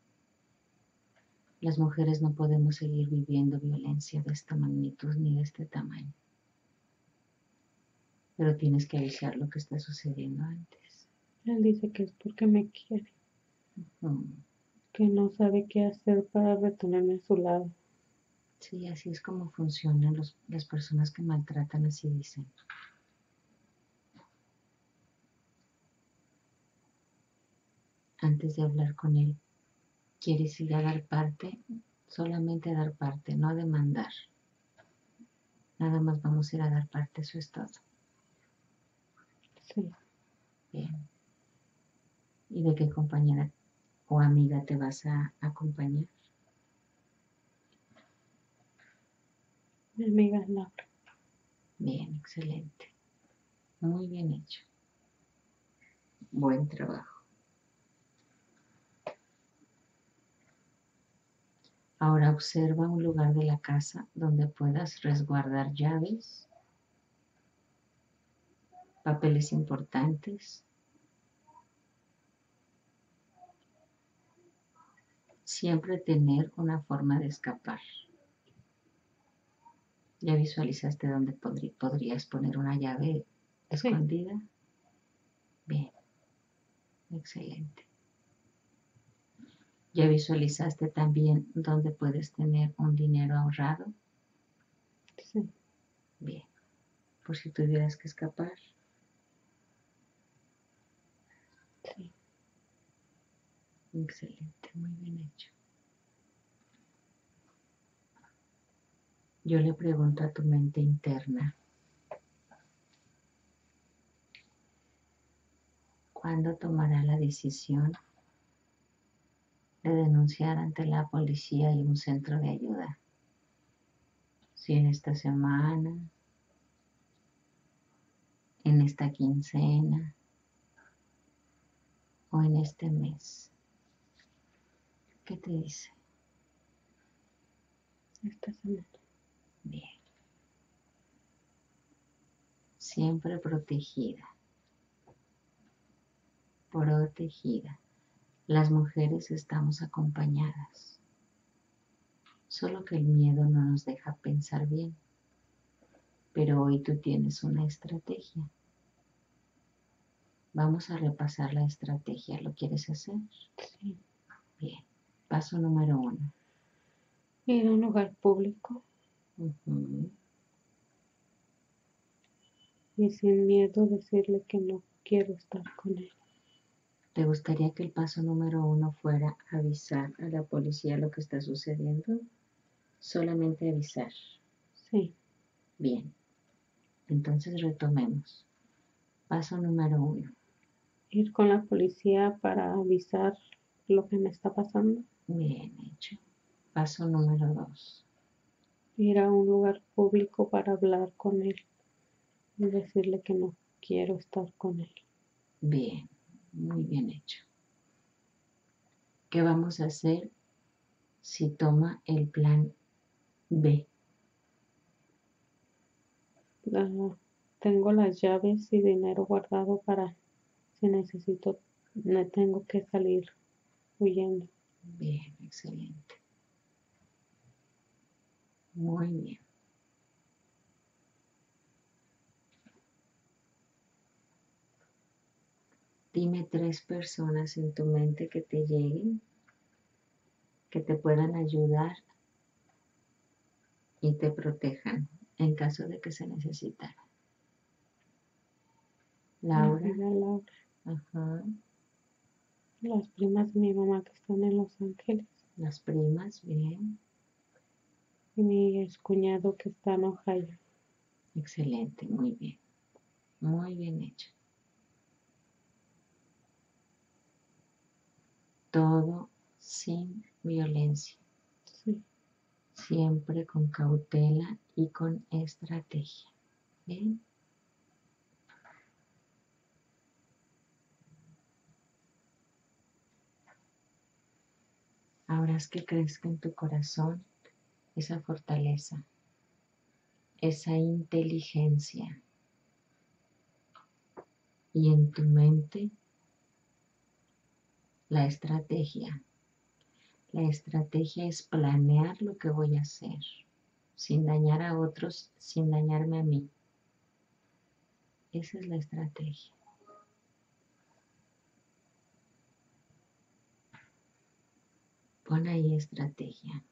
Las mujeres no podemos seguir viviendo violencia de esta magnitud ni de este tamaño. Pero tienes que avisar lo que está sucediendo antes. Él dice que es porque me quiere. Uh-huh. Que no sabe qué hacer para retenerme a su lado. Sí, así es como funcionan los, las personas que maltratan, así dicen. Antes de hablar con él, ¿quieres ir a dar parte? Solamente a dar parte, no a demandar. Nada más vamos a ir a dar parte, eso es todo. Sí. Bien. ¿Y de qué compañera o amiga te vas a acompañar? Mi amiga Laura. Bien, excelente. Muy bien hecho. Buen trabajo. Ahora observa un lugar de la casa donde puedas resguardar llaves, papeles importantes, siempre tener una forma de escapar. ¿Ya visualizaste dónde podrí, podrías poner una llave escondida? Sí. Bien, excelente. ¿Ya visualizaste también dónde puedes tener un dinero ahorrado? Sí. Bien, por si tuvieras que escapar. Sí. Excelente, muy bien hecho. Yo le pregunto a tu mente interna, ¿cuándo tomará la decisión de denunciar ante la policía y un centro de ayuda? Si en esta semana, en esta quincena o en este mes. ¿Qué te dice? Esta semana. Bien. Siempre protegida. Protegida. Las mujeres estamos acompañadas. Solo que el miedo no nos deja pensar bien. Pero hoy tú tienes una estrategia. Vamos a repasar la estrategia. ¿Lo quieres hacer? Sí. Bien. Paso número uno. Ir a un lugar público. Uh-huh. Y sin miedo decirle que no quiero estar con él. ¿Te gustaría que el paso número uno fuera avisar a la policía lo que está sucediendo? Solamente avisar. Sí. Bien. Entonces retomemos. Paso número uno. Ir con la policía para avisar lo que me está pasando. Bien hecho. Paso número dos. Ir a un lugar público para hablar con él y decirle que no quiero estar con él. Bien, muy bien hecho. ¿Qué vamos a hacer si toma el plan B? La, tengo las llaves y dinero guardado para si necesito, me tengo que salir huyendo. Bien, excelente. Muy bien. Dime tres personas en tu mente que te lleguen, que te puedan ayudar y te protejan en caso de que se necesitara. Laura. Laura. Ajá. Las primas de mi mamá que están en Los Ángeles. Las primas, bien. Y mi excuñado que está en Ohio. Excelente, muy bien. Muy bien hecho. Todo sin violencia. Sí. Siempre con cautela y con estrategia. Bien. Ahora es que crezca en tu corazón esa fortaleza, esa inteligencia, y en tu mente la estrategia. La estrategia es planear lo que voy a hacer, sin dañar a otros, sin dañarme a mí. Esa es la estrategia. Pon ahí estrategia.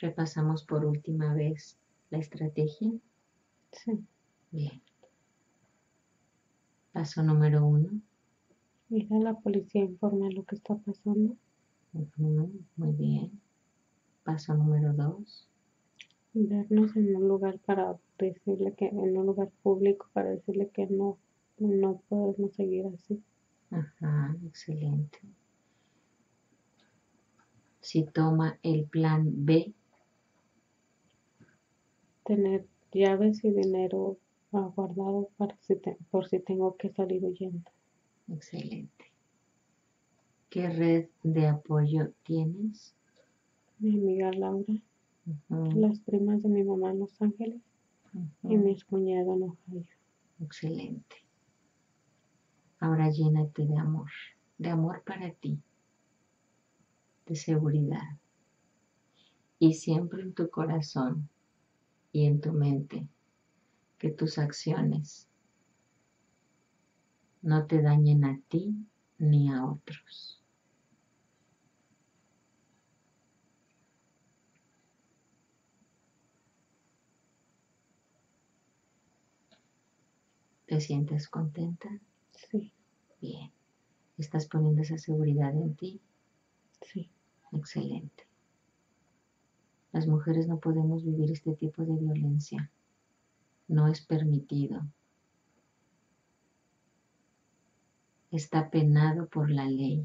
Repasamos por última vez la estrategia. Sí. Bien. Paso número uno. Ir a la policía e informar lo que está pasando. Uh-huh, muy bien. Paso número dos. Darnos en un lugar para decirle que, en un lugar público para decirle que no, no podemos seguir así. Ajá, excelente. Si toma el plan B. Tener llaves y dinero guardado para si te, por si tengo que salir huyendo. Excelente. ¿Qué red de apoyo tienes? Mi amiga Laura. Uh-huh. Las primas de mi mamá en Los Ángeles, uh-huh, y mi excuñado en Ohio. Excelente. Ahora llénate de amor, de amor para ti, de seguridad. Y siempre en tu corazón y en tu mente, que tus acciones no te dañen a ti ni a otros. ¿Te sientes contenta? Sí. Bien. ¿Estás poniendo esa seguridad en ti? Sí. Excelente. Las mujeres no podemos vivir este tipo de violencia. No es permitido. Está penado por la ley.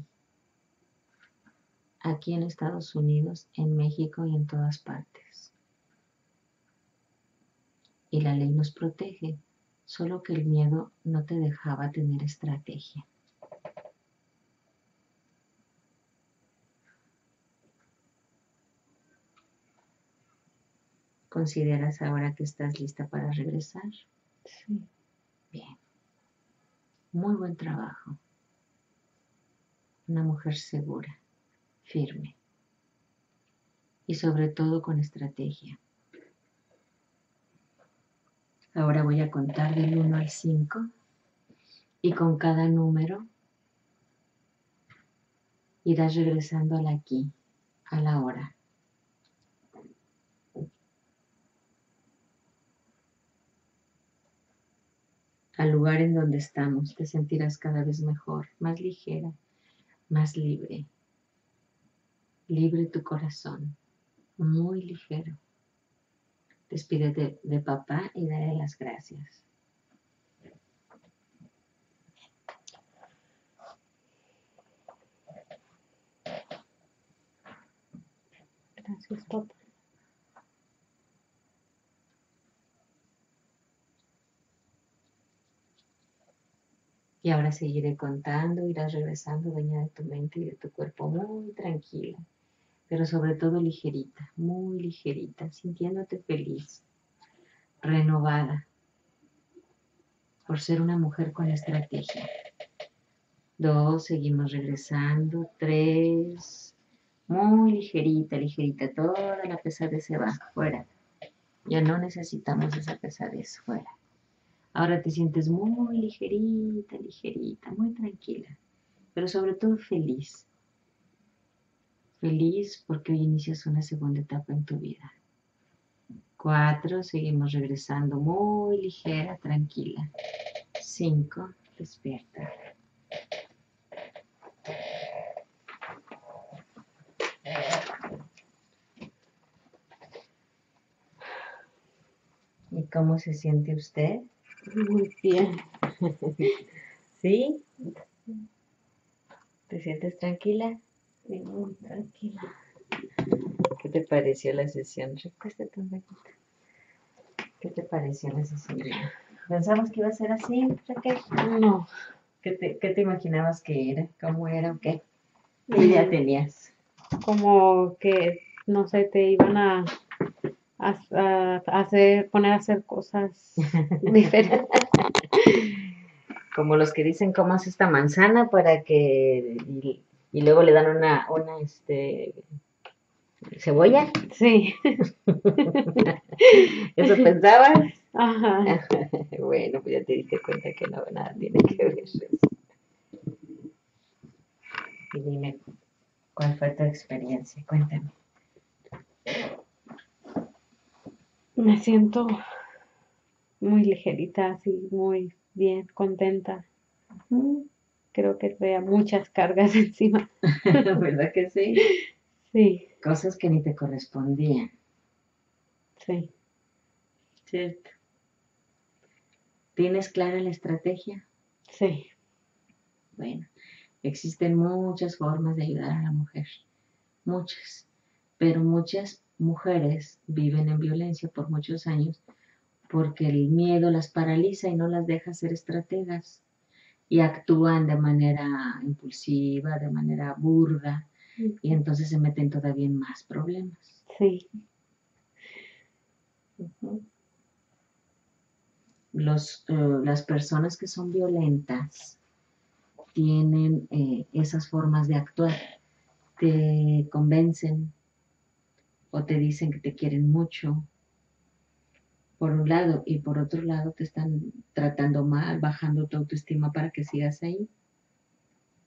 Aquí en Estados Unidos, en México y en todas partes. Y la ley nos protege. Solo que el miedo no te dejaba tener estrategia. ¿Consideras ahora que estás lista para regresar? Sí. Bien. Muy buen trabajo. Una mujer segura, firme y sobre todo con estrategia. Ahora voy a contar del uno al cinco y con cada número irás regresando al aquí, a la hora. Al lugar en donde estamos te sentirás cada vez mejor, más ligera, más libre. Libre tu corazón, muy ligero. Despídete de papá y dale las gracias. Gracias, papá. Y ahora seguiré contando, irás regresando, dueña de tu mente y de tu cuerpo, muy tranquila. Pero sobre todo ligerita, muy ligerita, sintiéndote feliz, renovada, por ser una mujer con estrategia. Dos, seguimos regresando, tres, muy ligerita, ligerita, toda la pesadez se va, fuera. Ya no necesitamos esa pesadez, fuera. Ahora te sientes muy ligerita, ligerita, muy tranquila, pero sobre todo feliz. Feliz porque hoy inicias una segunda etapa en tu vida. Cuatro, seguimos regresando muy ligera, tranquila. Cinco, despierta. ¿Y cómo se siente usted? Muy bien. ¿Sí? ¿Te sientes tranquila? Sí, muy tranquila. ¿Qué te pareció la sesión? Recuéstate un poquito. ¿Qué te pareció la sesión? ¿Pensamos que iba a ser así, Raquel? No. ¿Qué te, qué te imaginabas que era? ¿Cómo era o qué? ¿Qué idea tenías? Como que, no sé, te iban a... A, a, a hacer, poner a hacer cosas diferentes. Como los que dicen, ¿cómo hace esta manzana para que...? Y, y luego le dan una, una este, cebolla. Sí. ¿Eso pensabas? Ajá. Bueno, pues ya te diste cuenta que no, nada tiene que ver eso. Y dime, ¿cuál fue tu experiencia? Cuéntame. Me siento muy ligerita, así, muy bien, contenta. Uh-huh. Creo que traía muchas cargas encima. ¿Verdad que sí? Sí. Cosas que ni te correspondían. Sí. Cierto. ¿Tienes clara la estrategia? Sí. Bueno, existen muchas formas de ayudar a la mujer. Muchas. Pero muchas mujeres viven en violencia por muchos años porque el miedo las paraliza y no las deja ser estrategas y actúan de manera impulsiva, de manera burda, sí. Y entonces se meten todavía en más problemas. Sí. Uh-huh. Los, eh, las personas que son violentas tienen eh, esas formas de actuar, te convencen o te dicen que te quieren mucho, por un lado, y por otro lado te están tratando mal, bajando tu autoestima para que sigas ahí.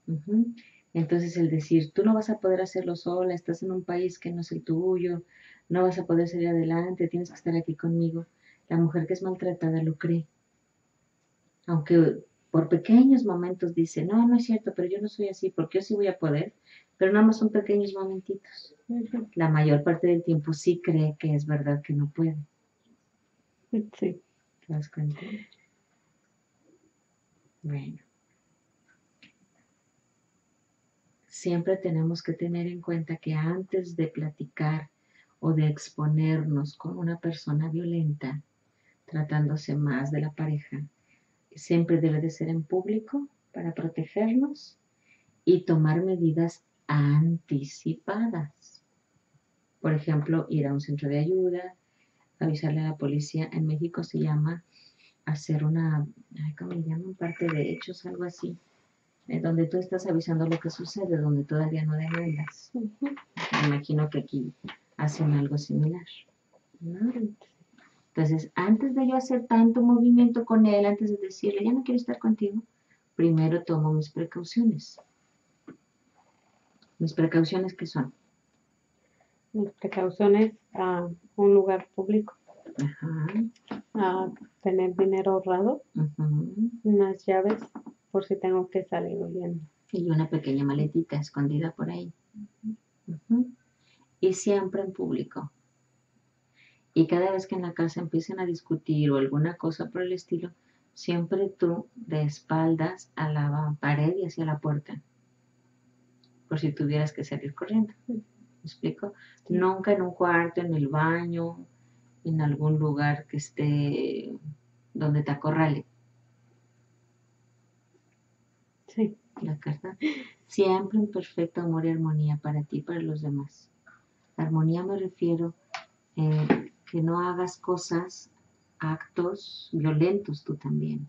Uh-huh. Entonces el decir, tú no vas a poder hacerlo sola, estás en un país que no es el tuyo, no vas a poder salir adelante, tienes que estar aquí conmigo. La mujer que es maltratada lo cree. Aunque por pequeños momentos dice, no, no es cierto, pero yo no soy así, porque yo sí voy a poder, pero nada más son pequeños momentitos. La mayor parte del tiempo sí cree que es verdad que no puede. Sí. ¿Te das cuenta? Bueno. Siempre tenemos que tener en cuenta que antes de platicar o de exponernos con una persona violenta, tratándose más de la pareja, siempre debe de ser en público para protegernos y tomar medidas anticipadas. Por ejemplo, ir a un centro de ayuda, avisarle a la policía. En México se llama hacer una, ¿cómo le llaman? Parte de hechos, algo así, en donde tú estás avisando lo que sucede, donde todavía no demandas. Uh-huh. Me imagino que aquí hacen algo similar, ¿no? Entonces, antes de yo hacer tanto movimiento con él, antes de decirle, ya no quiero estar contigo, primero tomo mis precauciones. ¿Mis precauciones qué son? Mis precauciones a un lugar público. Ajá. A tener dinero ahorrado. Ajá. Unas llaves por si tengo que salir huyendo. Y una pequeña maletita escondida por ahí. Ajá. Ajá. Y siempre en público. Y cada vez que en la casa empiecen a discutir o alguna cosa por el estilo, siempre tú de espaldas a la pared y hacia la puerta. Por si tuvieras que salir corriendo. ¿Me explico? Sí. Nunca en un cuarto, en el baño, en algún lugar que esté donde te acorrale. Sí. La carta. Siempre en perfecto amor y armonía para ti y para los demás. Armonía me refiero eh, que no hagas cosas, actos violentos tú también.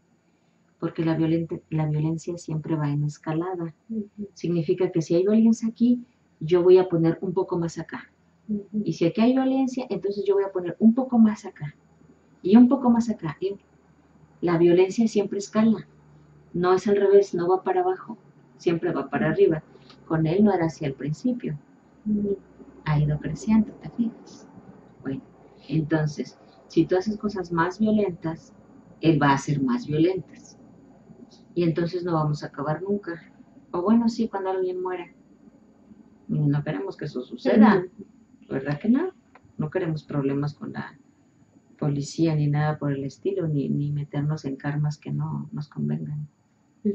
Porque la, violenta, la violencia siempre va en escalada. Uh-huh. Significa que si hay violencia aquí, yo voy a poner un poco más acá. Uh-huh. Y si aquí hay violencia, entonces yo voy a poner un poco más acá. Y un poco más acá. La violencia siempre escala. No es al revés, no va para abajo. siempre va para arriba. Con él no era así al principio. Ha ido creciendo, ¿te fijas? Bueno, entonces, si tú haces cosas más violentas, él va a hacer más violentas. Y entonces no vamos a acabar nunca. O bueno, sí, cuando alguien muera. No queremos que eso suceda, ¿verdad que no? No queremos problemas con la policía ni nada por el estilo, ni, ni meternos en karmas que no nos convengan. Sí.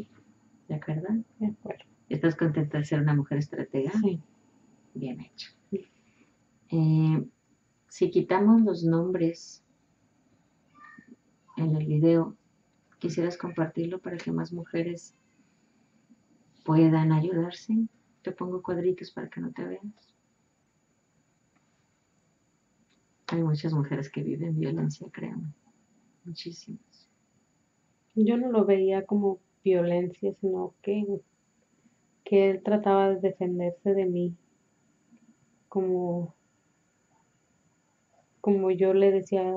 ¿De acuerdo? De acuerdo. ¿Estás contenta de ser una mujer estratega? Sí. Bien hecho. Sí. Eh, si quitamos los nombres en el video, ¿quisieras compartirlo para que más mujeres puedan ayudarse? Te pongo cuadritos para que no te veas. Hay muchas mujeres que viven violencia, créanme. Muchísimas. Yo no lo veía como violencia, sino que, que él trataba de defenderse de mí. Como, como yo le decía,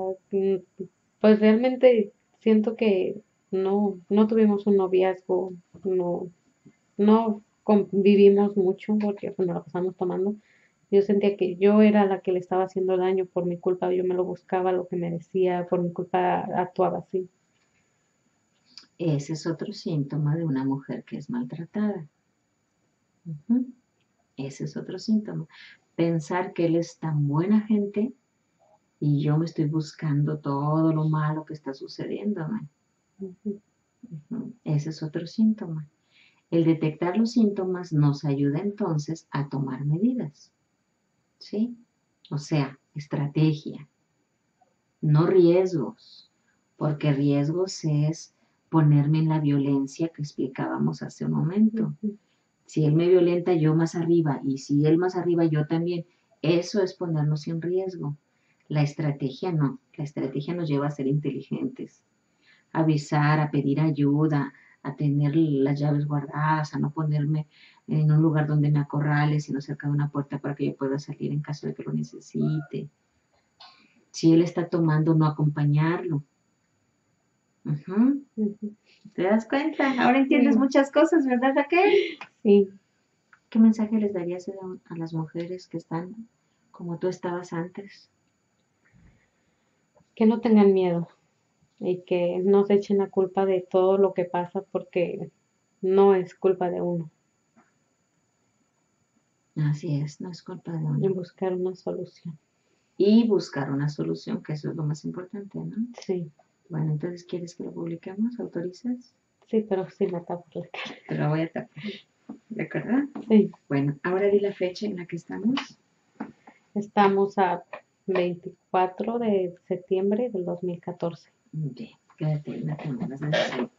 pues realmente siento que no, no tuvimos un noviazgo, no, no convivimos mucho porque cuando la pasamos tomando, yo sentía que yo era la que le estaba haciendo daño por mi culpa, yo me lo buscaba, lo que me decía, por mi culpa actuaba así. Ese es otro síntoma de una mujer que es maltratada. Uh-huh. Ese es otro síntoma. Pensar que él es tan buena gente y yo me estoy buscando todo lo malo que está sucediendo. Uh-huh. Uh-huh. Ese es otro síntoma. El detectar los síntomas nos ayuda entonces a tomar medidas. ¿Sí? O sea, estrategia, no riesgos, porque riesgos es ponerme en la violencia que explicábamos hace un momento. Uh-huh. Si él me violenta, yo más arriba, y si él más arriba, yo también. Eso es ponernos en riesgo. La estrategia no, la estrategia nos lleva a ser inteligentes, a avisar, a pedir ayuda, a tener las llaves guardadas, a no ponerme en un lugar donde me acorrale, sino cerca de una puerta para que yo pueda salir en caso de que lo necesite. Si él está tomando, no acompañarlo. Uh-huh. Uh-huh. ¿Te das cuenta? Ahora entiendes sí. muchas cosas, ¿verdad, Raquel? Sí. ¿Qué mensaje les darías a las mujeres que están como tú estabas antes? Que no tengan miedo y que no se echen la culpa de todo lo que pasa porque no es culpa de uno. Así es, no es culpa de uno. Y buscar una solución. Y buscar una solución, que eso es lo más importante, ¿no? Sí. Bueno, entonces, ¿quieres que lo publiquemos? ¿Autorizas? Sí, pero sí la tapo por la cara. Te la voy a tapar. ¿De acuerdo? Sí. Bueno, ahora di la fecha en la que estamos. Estamos a veinticuatro de septiembre del dos mil catorce. Bien, quédate en la semana.